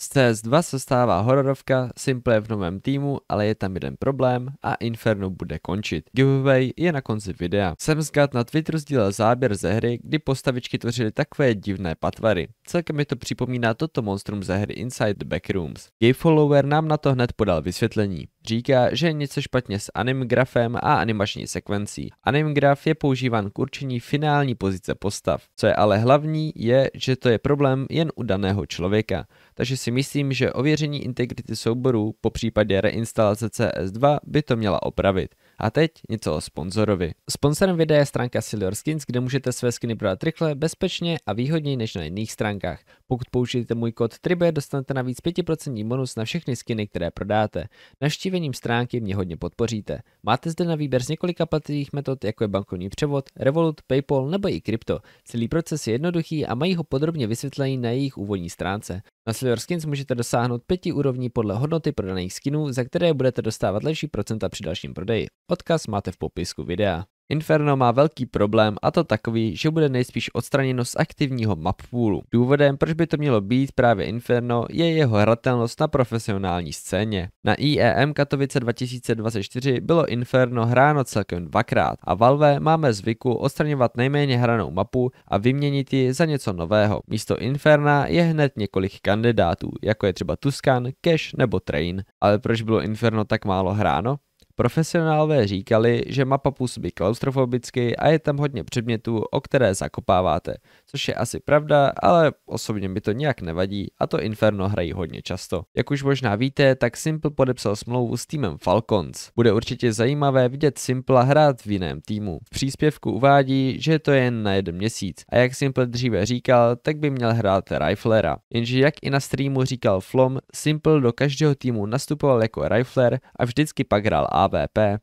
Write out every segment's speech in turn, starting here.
Z CS2 se stává hororovka, Simple je v novém týmu, ale je tam jeden problém a Inferno bude končit. Giveaway je na konci videa. Semsgat na Twitteru sdílel záběr ze hry, kdy postavičky tvořily takové divné patvary. Celkem mi to připomíná toto monstrum ze hry Inside the Backrooms. Její follower nám na to hned podal vysvětlení. Říká, že je něco špatně s AnimGraphem a animační sekvencí. AnimGraph je používán k určení finální pozice postav. Co je ale hlavní, je, že to je problém jen u daného člověka. Takže si myslím, že ověření integrity souborů, po případě reinstalace CS2, by to měla opravit. A teď něco o sponzorovi. Sponzorem videa je stránka SellYourSkins, kde můžete své skiny prodat rychle, bezpečně a výhodněji než na jiných stránkách. Pokud použijete můj kód Trybbe, dostanete navíc 5% bonus na všechny skiny, které prodáte. Navštívením stránky mě hodně podpoříte. Máte zde na výběr z několika platových metod, jako je bankovní převod, Revolut, PayPal nebo i krypto. Celý proces je jednoduchý a mají ho podrobně vysvětlený na jejich úvodní stránce. Na SellYourSkins můžete dosáhnout 5 úrovní podle hodnoty prodaných skinů, za které budete dostávat lepší procenta při dalším prodeji. Odkaz máte v popisku videa. Inferno má velký problém, a to takový, že bude nejspíš odstraněno z aktivního map poolu. Důvodem, proč by to mělo být právě Inferno, je jeho hratelnost na profesionální scéně. Na IEM Katowice 2024 bylo Inferno hráno celkem dvakrát a Valve máme zvyku odstraňovat nejméně hranou mapu a vyměnit ji za něco nového. Místo Inferna je hned několik kandidátů, jako je třeba Tuscan, Cash nebo Train. Ale proč bylo Inferno tak málo hráno? Profesionálové říkali, že mapa působí klaustrofobicky a je tam hodně předmětů, o které zakopáváte, což je asi pravda, ale osobně mi to nijak nevadí a to Inferno hrají hodně často. Jak už možná víte, tak Simple podepsal smlouvu s týmem Falcons. Bude určitě zajímavé vidět Simplea hrát v jiném týmu. V příspěvku uvádí, že to je jen na jeden měsíc a jak Simple dříve říkal, tak by měl hrát riflera. Jenže jak i na streamu říkal Flom, Simple do každého týmu nastupoval jako rifler a vždycky pak hrál AWP.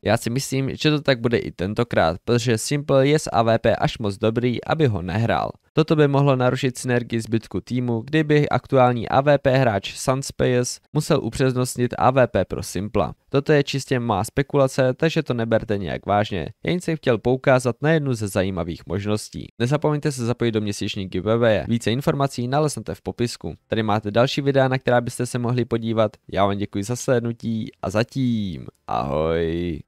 Já si myslím, že to tak bude i tentokrát, protože Simple je s AWP až moc dobrý, aby ho nehrál. Toto by mohlo narušit synergii zbytku týmu, kdyby aktuální AWP hráč Sunspace musel upřednostnit AWP pro Simplea. Toto je čistě má spekulace, takže to neberte nějak vážně. Jen jsem chtěl poukázat na jednu ze zajímavých možností. Nezapomeňte se zapojit do měsíční giveaway. Více informací naleznete v popisku. Tady máte další videa, na která byste se mohli podívat. Já vám děkuji za sledování a zatím ahoj.